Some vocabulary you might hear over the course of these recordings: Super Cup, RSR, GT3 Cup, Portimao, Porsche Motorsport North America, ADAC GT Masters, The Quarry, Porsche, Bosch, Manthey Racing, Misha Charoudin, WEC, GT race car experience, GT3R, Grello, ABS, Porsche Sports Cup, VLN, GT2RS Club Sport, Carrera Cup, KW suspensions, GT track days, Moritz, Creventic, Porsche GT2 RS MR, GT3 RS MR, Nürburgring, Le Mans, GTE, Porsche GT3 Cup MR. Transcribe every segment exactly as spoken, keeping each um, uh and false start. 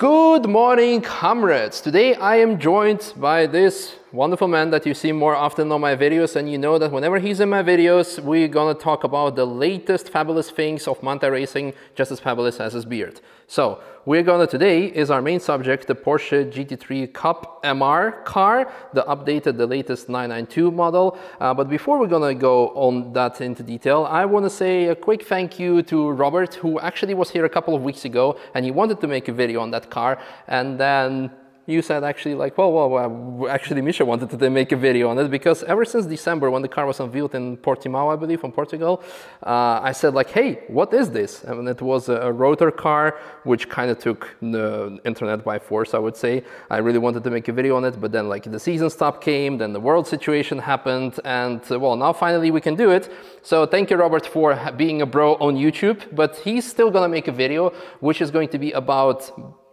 Good morning, comrades! Today I am joined by this wonderful man that you see more often on my videos, and you know that whenever he's in my videos, we're gonna talk about the latest fabulous things of Manthey Racing, just as fabulous as his beard. So, we're gonna, today is our main subject, the Porsche G T three Cup M R car, the updated, the latest nine nine two model. Uh, but before we're gonna go on that into detail, I wanna say a quick thank you to Robert, who actually was here a couple of weeks ago, and he wanted to make a video on that car, and then you said actually like, well, well, well actually Misha wanted to make a video on it, because ever since December when the car was unveiled in Portimao, I believe, from Portugal, uh, I said like, hey, what is this? And it was a rotor car, which kind of took the internet by force, I would say. I really wanted to make a video on it, but then like the season stop came, then the world situation happened, and uh, well, now finally we can do it. So thank you, Robert, for being a bro on YouTube, but he's still gonna make a video, which is going to be about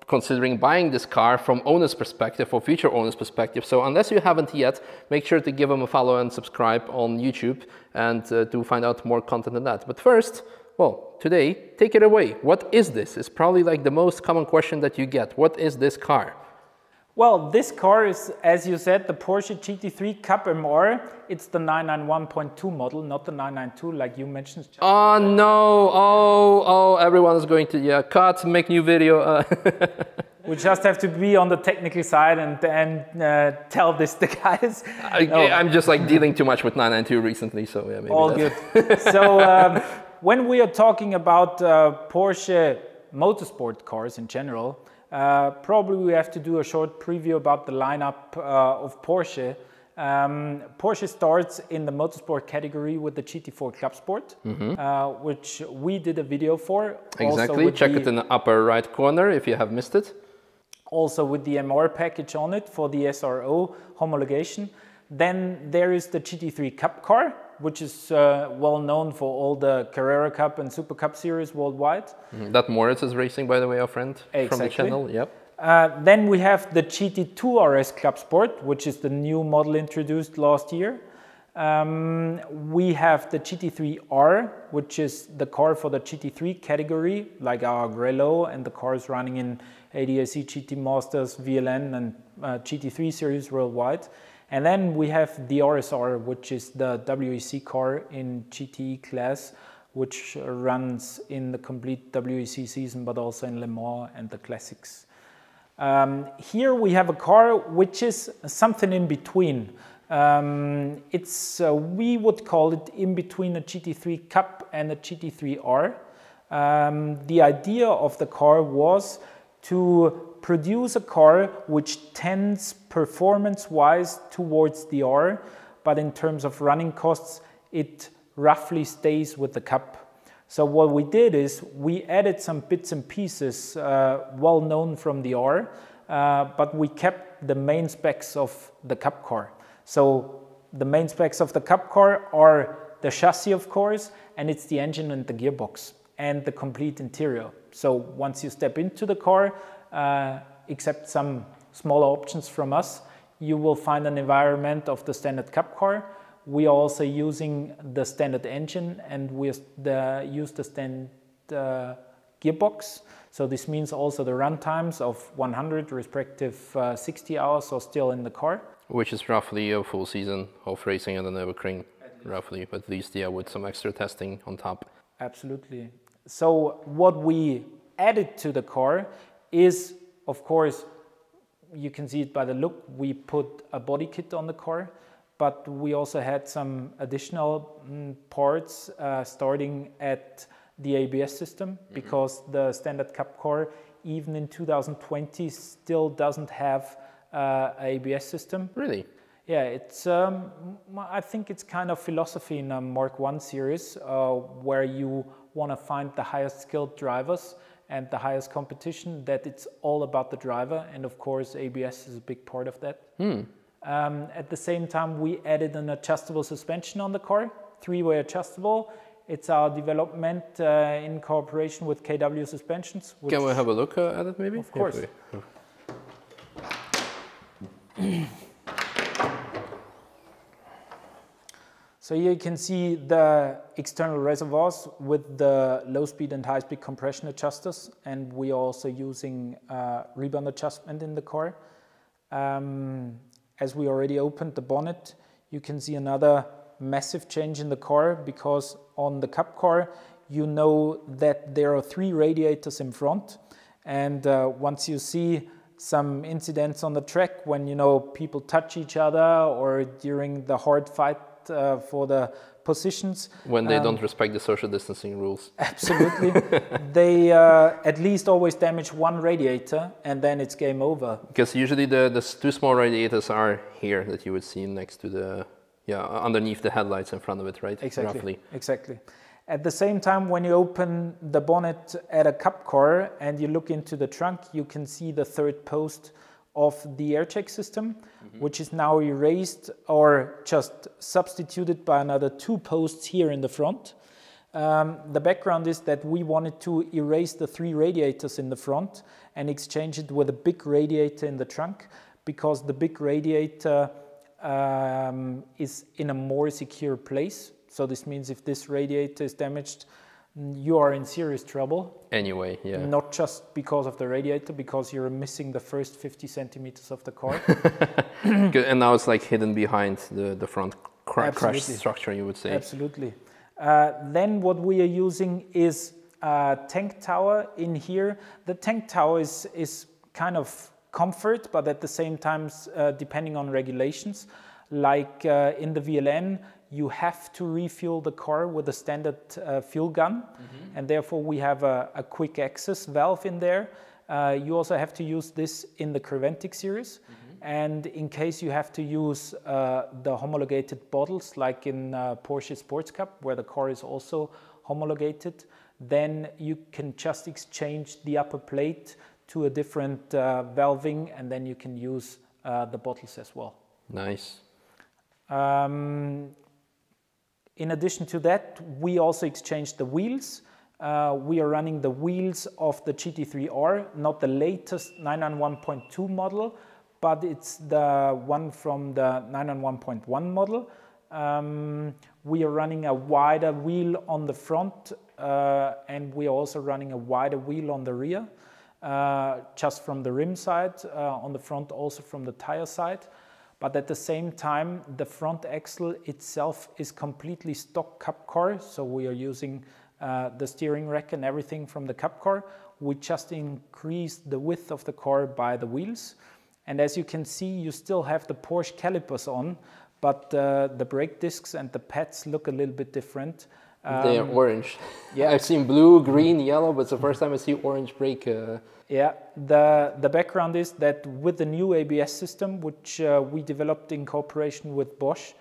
considering buying this car from owner's perspective or future owner's perspective. So unless you haven't yet, make sure to give him a follow and subscribe on YouTube and uh, to find out more content on that. But first, well, today, take it away. What is this? It's probably like the most common question that you get. What is this car? Well, this car is, as you said, the Porsche G T three Cup M R. It's the nine nine one point two model, not the nine nine two like you mentioned. Oh no, oh, oh, everyone is going to, yeah, cut, make new video. Uh. We just have to be on the technical side and, and uh, tell this to guys. I, no. I'm just like dealing too much with nine nine two recently, so yeah, maybe all that's good. So um, when we are talking about uh, Porsche motorsport cars in general, Uh, probably we have to do a short preview about the lineup uh, of Porsche. Um, Porsche starts in the motorsport category with the G T four Club Sport, mm-hmm. uh, which we did a video for. Exactly, check the, it in the upper right corner if you have missed it. Also with the M R package on it for the S R O homologation. Then there is the G T three Cup car, which is uh, well known for all the Carrera Cup and Super Cup series worldwide. Mm-hmm. That Moritz is racing, by the way, our friend exactly. from the channel. Yep. Uh, then we have the G T two R S Club Sport, which is the new model introduced last year. Um, we have the G T three R, which is the car for the G T three category, like our Grello and the cars running in A D A C G T Masters, V L N and uh, G T three series worldwide. And then we have the R S R, which is the W E C car in G T E class, which runs in the complete W E C season, but also in Le Mans and the classics. Um, here we have a car which is something in between. Um, it's, uh, we would call it in between a G T three Cup and a G T three R. Um, the idea of the car was to produce a car which tends performance-wise towards the R, but in terms of running costs, it roughly stays with the Cup. So what we did is we added some bits and pieces uh, well known from the R, uh, but we kept the main specs of the Cup car. So the main specs of the Cup car are the chassis, of course, and it's the engine and the gearbox and the complete interior. So once you step into the car, Uh, except some smaller options from us, you will find an environment of the standard Cup car. We are also using the standard engine, and we the, use the standard uh, gearbox. So this means also the run times of one hundred respective uh, sixty hours are still in the car. Which is roughly a full season of racing at the Nürburgring, roughly, but at least yeah, with some extra testing on top. Absolutely. So what we added to the car is, of course, you can see it by the look, we put a body kit on the car, but we also had some additional mm, parts uh, starting at the A B S system, mm-hmm. because the standard Cup car, even in two thousand twenty, still doesn't have uh, an A B S system. Really? Yeah, it's, um, I think it's kind of philosophy in a Mark one series, uh, where you want to find the highest skilled drivers and the highest competition, that it's all about the driver, and of course A B S is a big part of that. Hmm. Um, at the same time, we added an adjustable suspension on the car, three-way adjustable. It's our development uh, in cooperation with K W suspensions. Which Can we have a look uh, at it maybe? Of course. Yeah, So here you can see the external reservoirs with the low speed and high speed compression adjusters, and we are also using uh, rebound adjustment in the car. Um, as we already opened the bonnet, you can see another massive change in the car, because on the Cup car you know that there are three radiators in front, and uh, once you see some incidents on the track when you know people touch each other or during the hard fight Uh, for the positions, when they um, don't respect the social distancing rules. Absolutely. They uh, at least always damage one radiator, and then it's game over. Because usually the, the two small radiators are here that you would see next to the, yeah, underneath the headlights in front of it, right? Exactly. Roughly. Exactly. At the same time, when you open the bonnet at a Cup car and you look into the trunk, you can see the third post of the air check system, mm-hmm. which is now erased or just substituted by another two posts here in the front. Um, the background is that we wanted to erase the three radiators in the front and exchange it with a big radiator in the trunk, because the big radiator um, is in a more secure place. So this means if this radiator is damaged, you are in serious trouble. Anyway, yeah. Not just because of the radiator, because you're missing the first fifty centimeters of the car. And now it's like hidden behind the, the front cr crash structure, you would say. Absolutely. Uh, then what we are using is a tank tower in here. The tank tower is, is kind of comfort, but at the same time, uh, depending on regulations, like uh, in the V L N, you have to refuel the car with a standard uh, fuel gun, mm-hmm. and therefore we have a, a quick access valve in there. Uh, you also have to use this in the Creventic series, mm-hmm. and in case you have to use uh, the homologated bottles, like in uh, Porsche Sports Cup, where the car is also homologated, then you can just exchange the upper plate to a different uh, valving, and then you can use uh, the bottles as well. Nice. Um, In addition to that, we also exchanged the wheels. Uh, we are running the wheels of the G T three R, not the latest nine ninety-one point two model, but it's the one from the nine ninety-one point one model. Um, we are running a wider wheel on the front, uh, and we are also running a wider wheel on the rear, uh, just from the rim side, uh, on the front also from the tire side. But at the same time, the front axle itself is completely stock Cup car. So we are using uh, the steering rack and everything from the Cup car. We just increased the width of the car by the wheels. And as you can see, you still have the Porsche calipers on, but uh, the brake discs and the pads look a little bit different. Um, they are orange. Yeah, I've seen blue, green, yellow, but it's the first time I see orange brake. Uh... Yeah, the, the background is that with the new A B S system, which uh, we developed in cooperation with Bosch,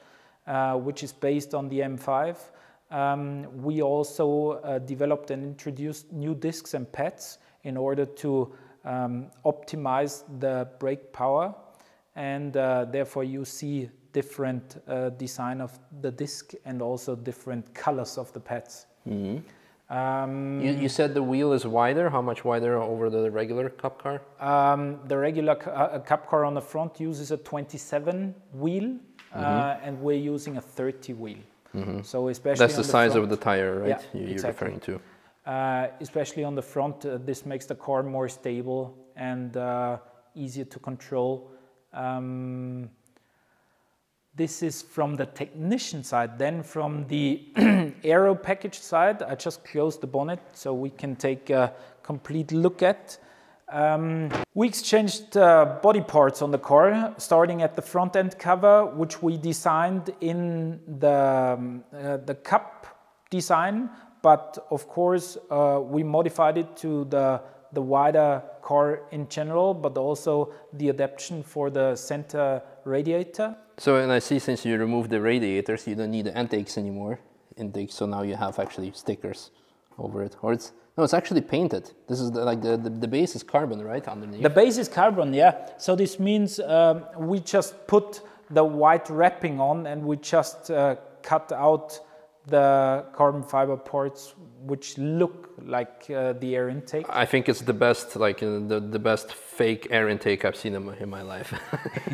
uh, which is based on the M five, um, we also uh, developed and introduced new discs and pads in order to um, optimize the brake power, and uh, therefore you see different uh, design of the disc and also different colors of the pads. Mm-hmm. Um, you, you said the wheel is wider. How much wider over the regular Cup car? Um, the regular uh, Cup car on the front uses a twenty-seven wheel, mm-hmm. uh, and we're using a thirty wheel. Mm-hmm. So especially that's the, the size front, of the tire, right? Yeah, you, you're exactly. referring to. Uh, especially on the front, uh, this makes the car more stable and uh, easier to control. Um, This is from the technician side. Then from the aero package side, I just closed the bonnet so we can take a complete look at. Um, we exchanged uh, body parts on the car, starting at the front end cover, which we designed in the, um, uh, the Cup design, but of course uh, we modified it to the, the wider car in general, but also the adaptation for the center radiator. So, and I see since you removed the radiators, you don't need the intakes anymore. Intakes, so now you have actually stickers over it. Or it's, no, it's actually painted. This is the, like the, the, the base is carbon, right, underneath? The base is carbon, yeah. So this means um, we just put the white wrapping on and we just uh, cut out the carbon fiber parts which look like uh, the air intake? I think it's the best, like uh, the, the best fake air intake I've seen in my, in my life.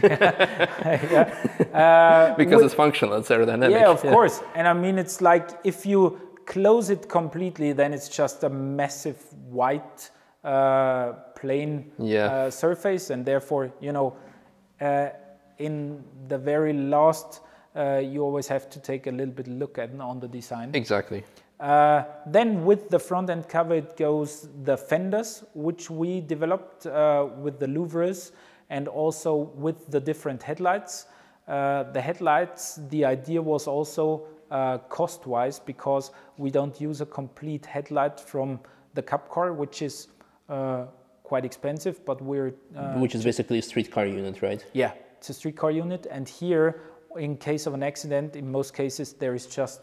yeah. Yeah. Uh, because with, it's functional, it's aerodynamic. Yeah, of yeah. course. And I mean, it's like if you close it completely, then it's just a massive white uh, plain yeah. uh, surface. And therefore, you know, uh, in the very last... Uh, you always have to take a little bit look at on the design. Exactly. Uh, then with the front end cover, it goes the fenders, which we developed uh, with the louvres and also with the different headlights. Uh, the headlights, the idea was also uh, cost-wise, because we don't use a complete headlight from the Cup car, which is uh, quite expensive, but we're... Uh, which is basically a street car unit, right? Yeah, it's a street car unit, and here... in case of an accident, in most cases, there is just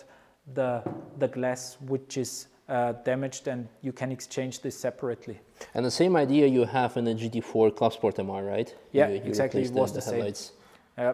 the, the glass which is uh, damaged, and you can exchange this separately. And the same idea you have in the G T four Club Sport M R, right? Yeah, you, you exactly. It was the, the same. Headlights. Yeah.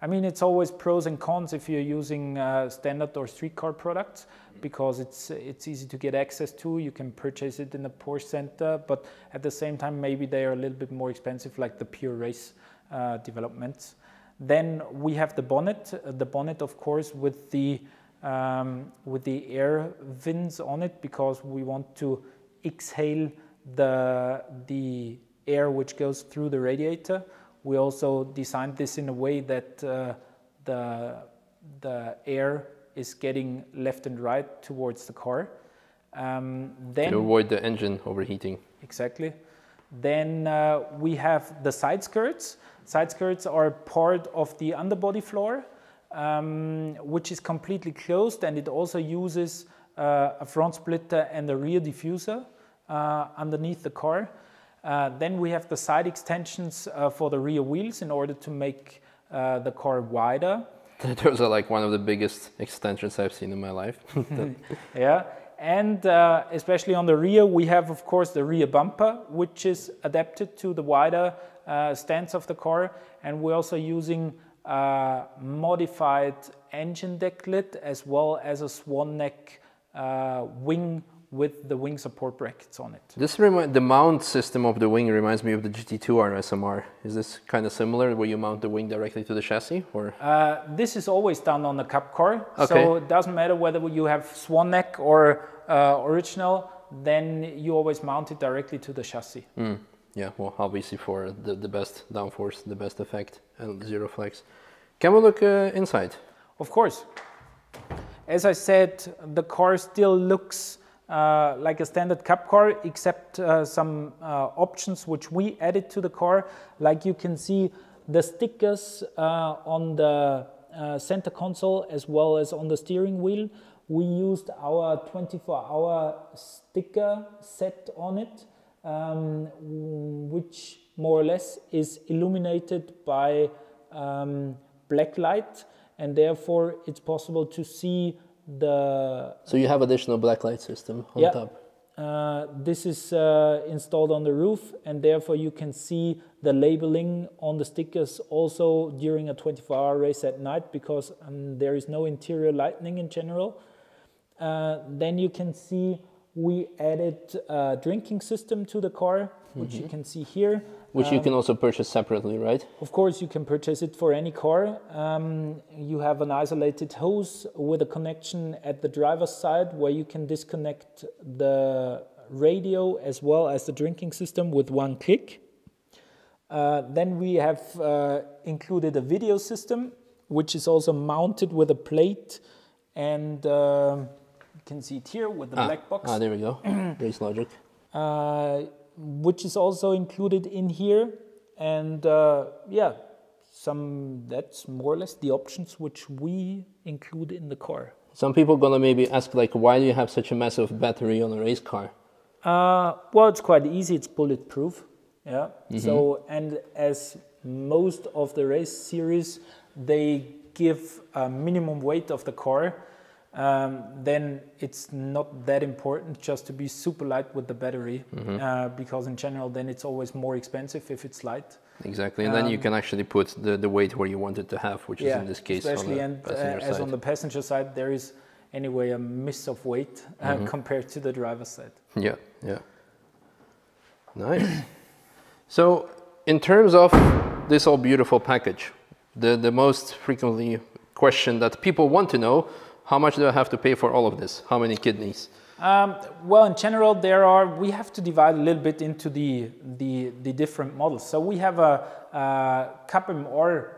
I mean, it's always pros and cons if you're using uh, standard or street car products, because it's, it's easy to get access to. You can purchase it in the Porsche Center, but at the same time, maybe they are a little bit more expensive, like the pure race uh, developments. Then we have the bonnet, the bonnet of course with the, um, with the air vents on it, because we want to exhale the, the air which goes through the radiator. We also designed this in a way that uh, the, the air is getting left and right towards the car. Um, then to avoid the engine overheating. Exactly. Then uh, we have the side skirts. Side skirts are part of the underbody floor, um, which is completely closed, and it also uses uh, a front splitter and a rear diffuser uh, underneath the car. Uh, then we have the side extensions uh, for the rear wheels in order to make uh, the car wider. Those are like one of the biggest extensions I've seen in my life. Yeah. And uh, especially on the rear, we have, of course, the rear bumper, which is adapted to the wider uh, stance of the car. And we're also using uh, modified engine deck lid, as well as a swan neck uh, wing with the wing support brackets on it. This the mount system of the wing reminds me of the G T two R S M R. Is this kind of similar, where you mount the wing directly to the chassis, or? Uh, this is always done on the Cup car, okay. So it doesn't matter whether you have swan neck or uh, original. Then you always mount it directly to the chassis. Mm. Yeah, well, obviously for the, the best downforce, the best effect, and zero flex. Can we look uh, inside? Of course. As I said, the car still looks Uh, like a standard Cup car, except uh, some uh, options which we added to the car. Like you can see the stickers uh, on the uh, center console as well as on the steering wheel. We used our twenty-four hour sticker set on it, um, which more or less is illuminated by um, black light, and therefore it's possible to see the... So you have additional blacklight system on yeah. top? Uh, this is uh, installed on the roof, and therefore you can see the labeling on the stickers also during a twenty-four hour race at night, because um, there is no interior lighting in general. Uh, then you can see we added a drinking system to the car, which mm-hmm. you can see here. Which um, you can also purchase separately, right? Of course, you can purchase it for any car. Um, you have an isolated hose with a connection at the driver's side, where you can disconnect the radio as well as the drinking system with one click. Uh, then we have uh, included a video system, which is also mounted with a plate, and uh, you can see it here with the ah, black box. Ah, there we go. Race logic. Uh, which is also included in here, and uh, yeah, some that's more or less the options which we include in the car. Some people gonna maybe ask, like, why do you have such a massive battery on a race car? Uh, well, it's quite easy. It's bulletproof. Yeah. Mm-hmm. So, and as most of the race series, they give a minimum weight of the car. Um, then it's not that important just to be super light with the battery, mm-hmm. uh, because in general then it's always more expensive if it's light. Exactly, and um, then you can actually put the, the weight where you want it to have, which yeah, is in this case especially on the and, passenger uh, as side. on the passenger side there is anyway a miss of weight uh, mm-hmm. compared to the driver's side. Yeah, yeah. Nice. So in terms of this all beautiful package, the, the most frequently question that people want to know, how much do I have to pay for all of this? How many kidneys? Um, well, in general, there are, we have to divide a little bit into the, the, the different models. So we have a, a Cup M R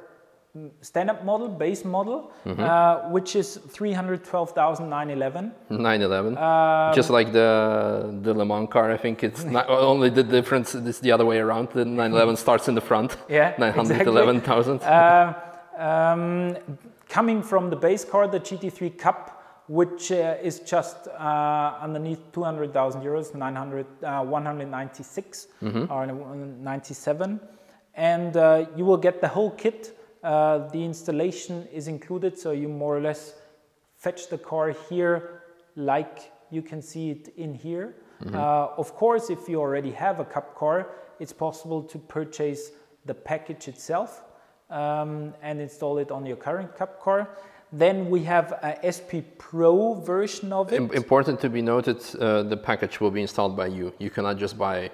standard model, base model, mm-hmm. uh, which is three hundred twelve thousand nine hundred eleven. nine eleven. Um, Just like the, the Le Mans car, I think it's not, only the difference is the other way around. The nine eleven starts in the front. Yeah, nine hundred eleven thousand. Exactly. uh, um, coming from the base car, the G T three Cup, which uh, is just uh, underneath two hundred thousand euros, nine hundred, uh, one hundred ninety-six mm-hmm. or ninety-seven. And uh, you will get the whole kit. Uh, the installation is included, so you more or less fetch the car here like you can see it in here. Mm-hmm. uh, of course, if you already have a Cup car, it's possible to purchase the package itself um, and install it on your current Cup car. Then we have a S P Pro version of it. Important to be noted, uh, the package will be installed by you. You cannot just buy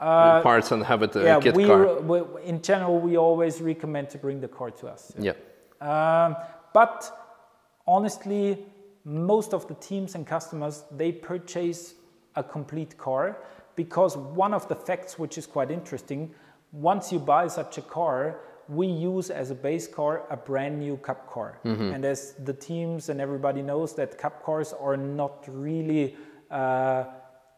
uh, parts and have it a yeah, kit we, car. We, in general, we always recommend to bring the car to us. Yeah. Um, but honestly, most of the teams and customers, they purchase a complete car because one of the facts which is quite interesting, once you buy such a car, we use as a base car a brand new Cup car. Mm-hmm. And as the teams and everybody knows that Cup cars are not really uh,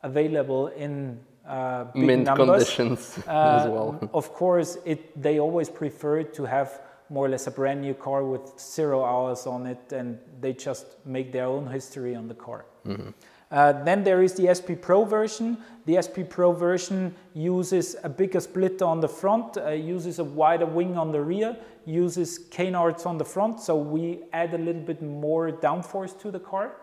available in uh, big mint numbers. Conditions uh, as well. Of course, it, they always prefer to have more or less a brand new car with zero hours on it, and they just make their own history on the car. Mm-hmm. Uh, then there is the S P Pro version. The S P Pro version uses a bigger split on the front, uh, uses a wider wing on the rear, uses canards on the front, so we add a little bit more downforce to the car.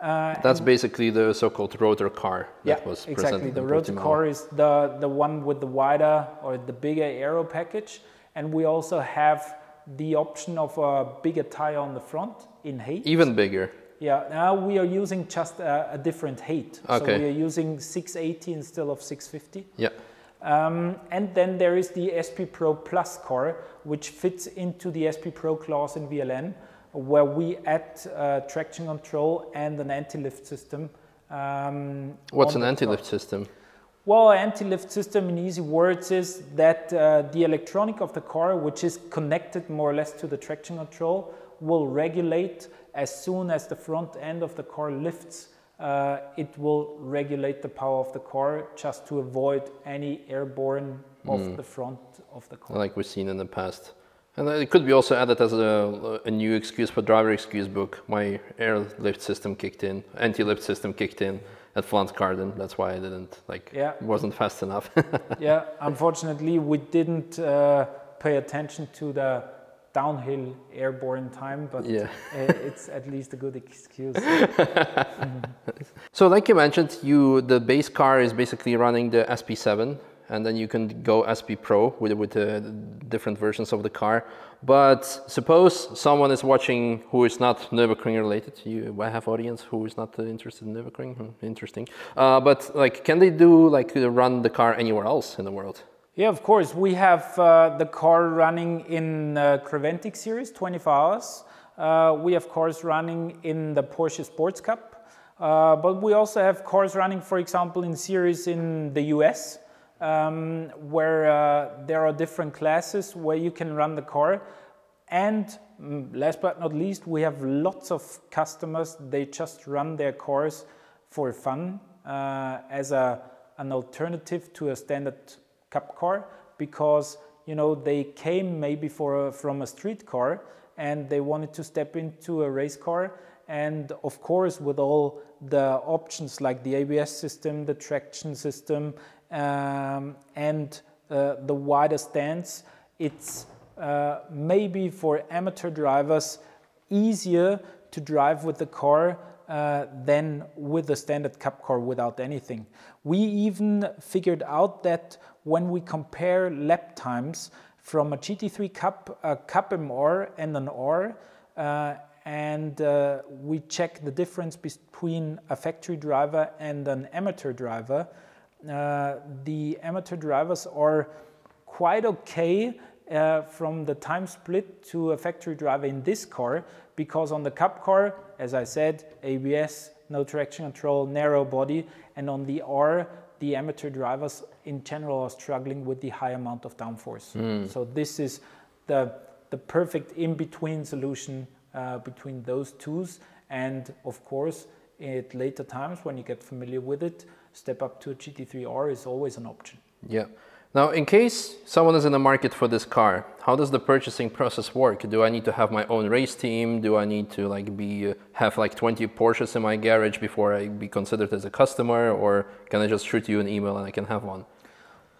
Uh, That's basically the so-called rotor car that yeah, was presented. Exactly, the rotor car is the, the one with the wider or the bigger aero package, and we also have the option of a bigger tire on the front in height. Even bigger. Yeah, now we are using just a, a different height. Okay. So we are using six eighty instead of six fifty. Yeah. Um, and then there is the S P Pro Plus car, which fits into the S P Pro class in V L N, where we add uh, traction control and an anti-lift system. Um, What's an anti-lift system? Well, anti-lift system in easy words is that uh, the electronic of the car, which is connected more or less to the traction control, will regulate as soon as the front end of the car lifts. Uh, it will regulate the power of the car just to avoid any airborne of mm. the front of the car. Like we've seen in the past. And it could be also added as a, a new excuse for driver excuse book. My air lift system kicked in, anti-lift system kicked in at Flantgarden. That's why I didn't, like, yeah. wasn't fast enough. Yeah, unfortunately we didn't uh, pay attention to the downhill airborne time, but yeah. It's at least a good excuse. So like you mentioned, you the base car is basically running the S P seven, and then you can go S P Pro with, with the different versions of the car. But suppose someone is watching who is not Nürburgring related. You I have audience who is not interested in Nürburgring. Hmm, interesting. Uh, but like, can they do like run the car anywhere else in the world? Yeah, of course. We have uh, the car running in uh, Creventic series, twenty-four hours. Uh, we have cars running in the Porsche Sports Cup. Uh, but we also have cars running, for example, in series in the U S, um, where uh, there are different classes where you can run the car. And last but not least, we have lots of customers. They just run their cars for fun uh, as a, an alternative to a standard Cup car, because you know they came maybe for a, from a street car and they wanted to step into a race car, and of course with all the options like the A B S system, the traction system, um, and uh, the wider stance, it's uh, maybe for amateur drivers easier to drive with the car Uh, than with the standard Cup car without anything. We even figured out that when we compare lap times from a G T three Cup, a Cup M R and an R, uh, and uh, we check the difference between a factory driver and an amateur driver. Uh, the amateur drivers are quite okay uh, from the time split to a factory driver in this car, because on the Cup car, as I said, A B S, no traction control, narrow body, and on the R, the amateur drivers in general are struggling with the high amount of downforce. Mm. So this is the, the perfect in-between solution uh, between those twos, and of course, at later times when you get familiar with it, step up to a G T three R is always an option. Yeah. Now, in case someone is in the market for this car, how does the purchasing process work? Do I need to have my own race team? Do I need to like be have like twenty Porsches in my garage before I be considered as a customer, or can I just shoot you an email and I can have one?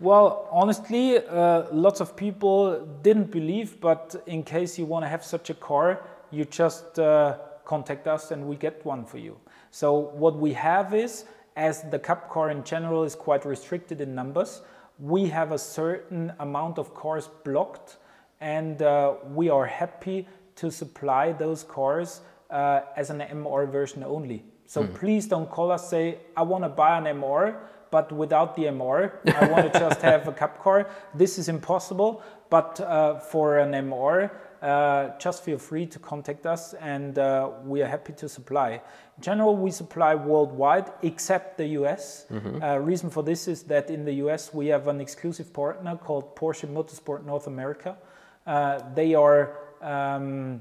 Well, honestly, uh, lots of people didn't believe, but in case you want to have such a car, you just uh, contact us and we get one for you. So what we have is, as the Cup car in general is quite restricted in numbers, we have a certain amount of cars blocked, and uh, we are happy to supply those cars uh, as an M R version only. So mm. please don't call us, say, I want to buy an M R, but without the M R, I want to just have a Cup car. This is impossible, but uh, for an M R, uh, just feel free to contact us, and uh, we are happy to supply. In general, we supply worldwide, except the U S. Mm-hmm. Uh, reason for this is that in the U S, we have an exclusive partner called Porsche Motorsport North America. Uh, they are um,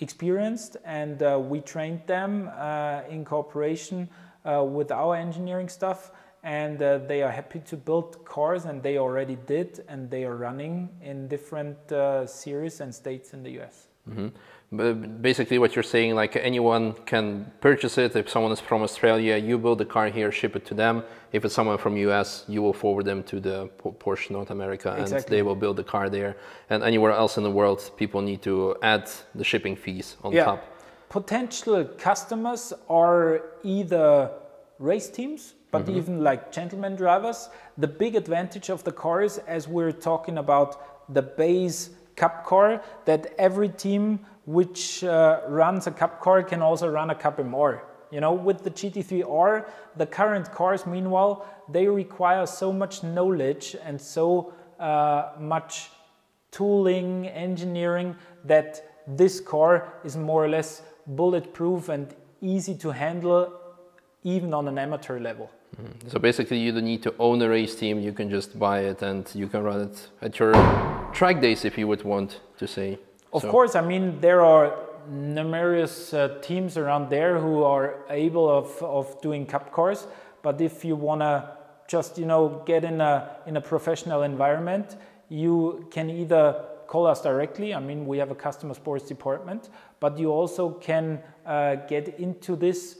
experienced, and uh, we trained them uh, in cooperation Uh, with our engineering stuff, and uh, they are happy to build cars, and they already did, and they are running in different uh, series and states in the U S. Mm-hmm. But basically what you're saying, like anyone can purchase it. If someone is from Australia, you build the car here, ship it to them. If it's someone from U S, you will forward them to the Porsche North America, and exactly. they will build the car there. And anywhere else in the world, people need to add the shipping fees on yeah. top. Potential customers are either race teams, but mm-hmm. even like gentleman drivers. The big advantage of the car is, as we're talking about the base Cup car, that every team which uh, runs a Cup car can also run a Cup M R. You know, with the G T three R, the current cars, meanwhile, they require so much knowledge and so uh, much tooling, engineering, that this car is more or less bulletproof and easy to handle even on an amateur level. Mm-hmm. So basically you don't need to own a race team, you can just buy it and you can run it at your track days if you would want to say. Of so. course, I mean there are numerous uh, teams around there who are able of, of doing Cup cars, but if you want to just, you know, get in a, in a professional environment, you can either call us directly. I mean, we have a customer sports department, but you also can uh, get into this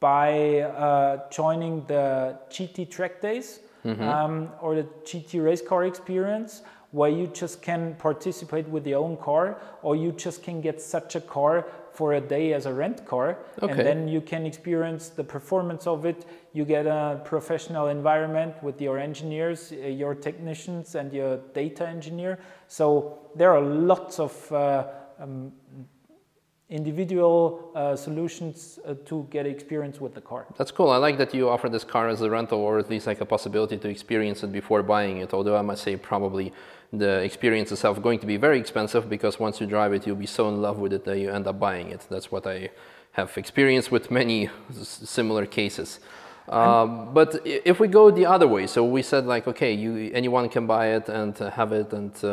by uh, joining the G T track days mm-hmm. um, or the G T race car experience, where you just can participate with your own car, or you just can get such a car for a day as a rent car. Okay. And then you can experience the performance of it. You get a professional environment with your engineers, your technicians and your data engineer. So there are lots of uh, um, individual uh, solutions uh, to get experience with the car. That's cool. I like that you offer this car as a rental, or at least like a possibility to experience it before buying it. Although I must say probably the experience itself going to be very expensive, because once you drive it, you'll be so in love with it that you end up buying it. That's what I have experienced with many similar cases. Um, but if we go the other way, so we said like, okay, you, anyone can buy it and have it and uh,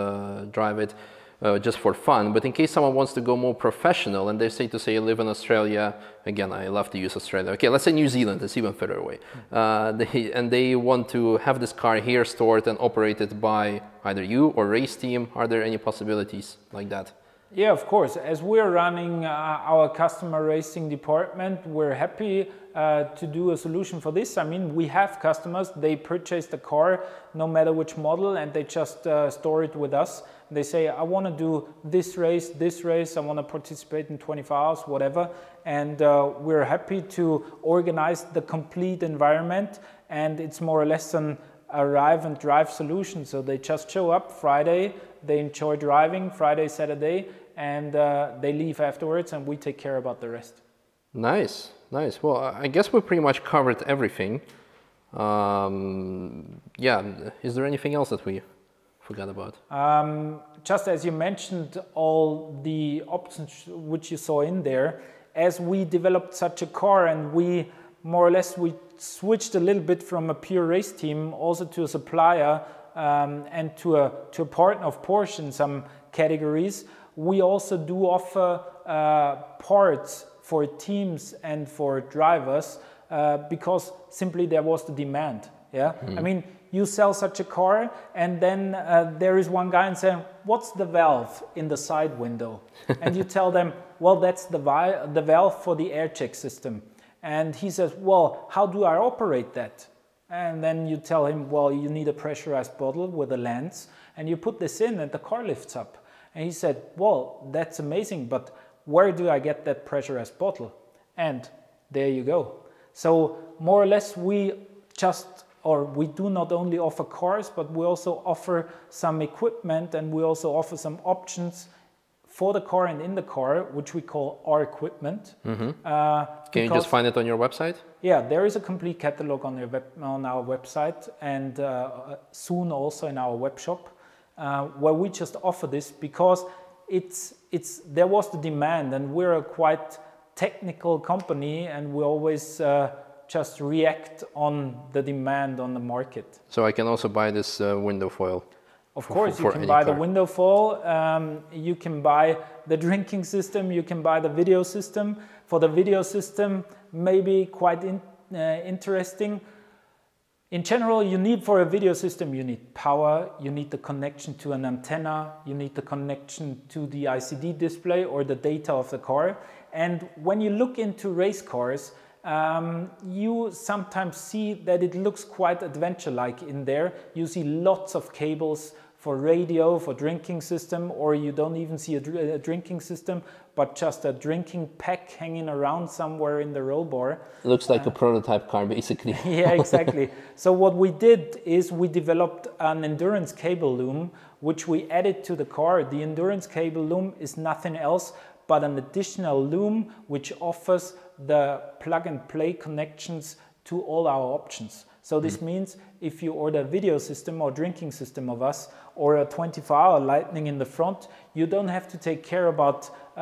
drive it. Uh, just for fun, but in case someone wants to go more professional and they say to say you live in Australia, again, I love to use Australia. Okay, let's say New Zealand, it's even further away. Uh, they, and they want to have this car here stored and operated by either you or race team. Are there any possibilities like that? Yeah, of course. As we're running uh, our customer racing department, we're happy uh, to do a solution for this. I mean, we have customers, they purchase the car, no matter which model, and they just uh, store it with us. They say, I want to do this race, this race, I want to participate in twenty-four hours, whatever. And uh, we're happy to organize the complete environment, and it's more or less an arrive and drive solution. So they just show up Friday, they enjoy driving Friday, Saturday, and uh, they leave afterwards and we take care about the rest. Nice, nice. Well, I guess we pretty much covered everything. Um, yeah, is there anything else that we forgot about? Um, just as you mentioned, all the options which you saw in there, as we developed such a car and we more or less we switched a little bit from a pure race team also to a supplier um, and to a, to a partner of Porsche in some categories, we also do offer uh, parts for teams and for drivers uh, because simply there was the demand. Yeah, mm. I mean, you sell such a car and then uh, there is one guy and saying, what's the valve in the side window? And you tell them, well, that's the, the valve for the air check system. And he says, well, how do I operate that? And then you tell him, well, you need a pressurized bottle with a lens and you put this in and the car lifts up. And he said, well, that's amazing, but where do I get that pressurized bottle? And there you go. So more or less we just, or we do not only offer cars, but we also offer some equipment and we also offer some options for the car and in the car, which we call our equipment. Mm-hmm. uh, Can you just find it on your website? Yeah, there is a complete catalog on, your web, on our website and uh, soon also in our web shop, uh, where we just offer this because it's, it's, there was the demand and we're a quite technical company and we always uh, just react on the demand on the market. So I can also buy this uh, window foil? Of course, you can buy the window foil, um, you can buy the drinking system, you can buy the video system. For the video system, maybe quite in, uh, interesting. In general, you need for a video system, you need power, you need the connection to an antenna, you need the connection to the I C D display or the data of the car. And when you look into race cars, Um, you sometimes see that it looks quite adventure-like in there. You see lots of cables for radio, for drinking system, or you don't even see a, dr a drinking system, but just a drinking pack hanging around somewhere in the roll bar. It looks like uh, a prototype car, basically. Yeah, exactly. So what we did is we developed an endurance cable loom, which we added to the car. The endurance cable loom is nothing else but an additional loom which offers the plug-and-play connections to all our options. So this mm. means if you order a video system or drinking system of us or a twenty-four hour lightning in the front, you don't have to take care about uh,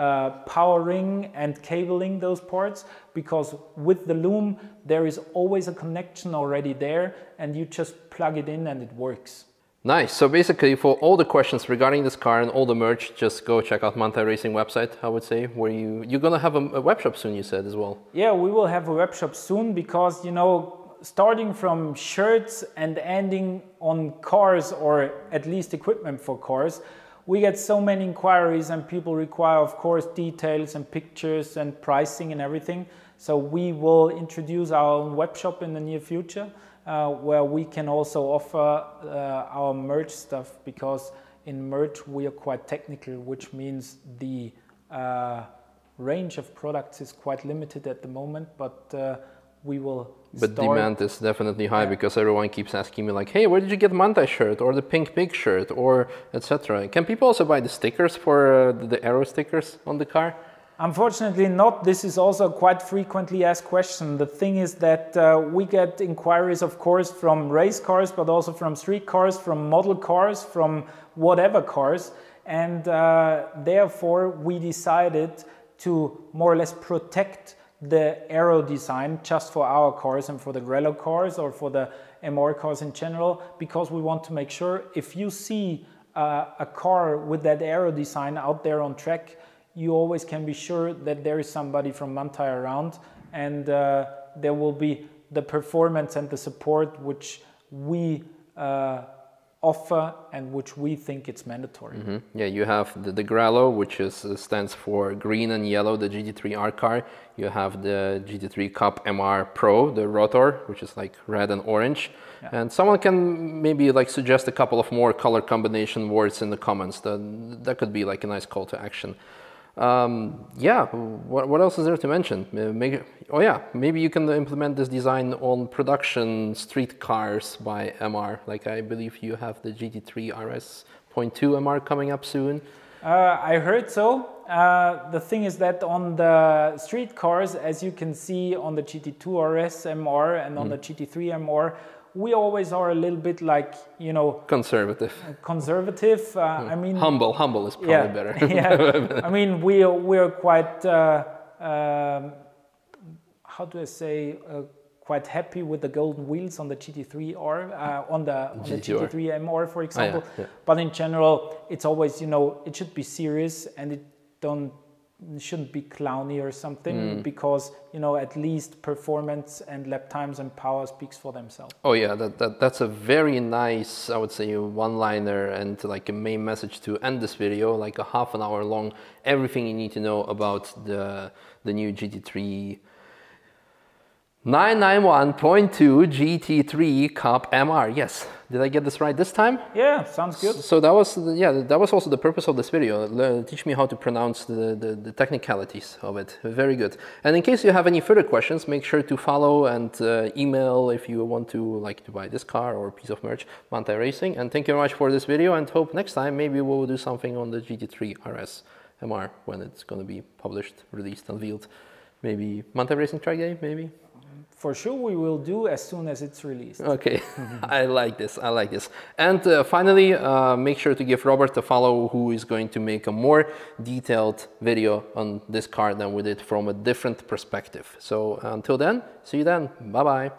powering and cabling those parts because with the loom there is always a connection already there and you just plug it in and it works. Nice. So basically for all the questions regarding this car and all the merch, just go check out Manthey Racing website, I would say, where you, you're going to have a, a web shop soon, you said as well. Yeah, we will have a web shop soon because, you know, starting from shirts and ending on cars or at least equipment for cars, we get so many inquiries and people require, of course, details and pictures and pricing and everything. So we will introduce our own web shop in the near future. Uh, where we can also offer uh, our merch stuff because in merch we are quite technical, which means the uh, range of products is quite limited at the moment, but uh, we will But start. Demand is definitely high, yeah. Because everyone keeps asking me like, hey, where did you get Manthey shirt or the Pink Pig shirt or et cetera. Can people also buy the stickers for uh, the aero stickers on the car? Unfortunately not. This is also a quite frequently asked question. The thing is that uh, we get inquiries, of course, from race cars, but also from street cars, from model cars, from whatever cars. And uh, therefore we decided to more or less protect the aero design just for our cars and for the Grello cars or for the M R cars in general, because we want to make sure if you see uh, a car with that aero design out there on track, you always can be sure that there is somebody from Manthey around and uh, there will be the performance and the support which we uh, offer and which we think it's mandatory. Mm-hmm. Yeah, you have the, the Grello, which is, stands for green and yellow, the G T three R car. You have the G T three Cup M R Pro, the rotor, which is like red and orange. Yeah. And someone can maybe like suggest a couple of more color combination words in the comments. That, that could be like a nice call to action. Um, yeah, what, what else is there to mention? Maybe, oh yeah, maybe you can implement this design on production street cars by M R. Like I believe you have the G T three R S point two M R coming up soon. Uh, I heard so. Uh, the thing is that on the street cars, as you can see on the G T two R S M R and on mm. the G T three M R, we always are a little bit like, you know... Conservative. Conservative. Uh, mm. I mean... Humble. Humble is probably yeah, better. Yeah. I mean, we are, we are quite... Uh, um, how do I say... Uh, quite happy with the golden wheels on the G T three R, uh, on the, on the G T three M R, for example. Ah, yeah, yeah. But in general, it's always, you know, it should be serious and it don't it shouldn't be clowny or something, mm. because, you know, at least performance and lap times and power speaks for themselves. Oh yeah, that, that that's a very nice, I would say, one-liner and like a main message to end this video, like a half an hour long, everything you need to know about the the new G T three nine ninety-one point two G T three Cup M R. Yes, did I get this right this time? Yeah, sounds good. So that was, yeah, that was also the purpose of this video. Learn, teach me how to pronounce the, the, the technicalities of it. Very good. And in case you have any further questions, make sure to follow and uh, email if you want to like to buy this car or a piece of merch, Manthey Racing. And thank you very much for this video and hope next time maybe we'll do something on the G T three R S M R when it's going to be published, released, unveiled. Maybe Manthey Racing track day, maybe? For sure we will do as soon as it's released. Okay, I like this, I like this. And uh, finally, uh, make sure to give Robert a follow, who is going to make a more detailed video on this car than we did from a different perspective. So until then, see you then, bye-bye.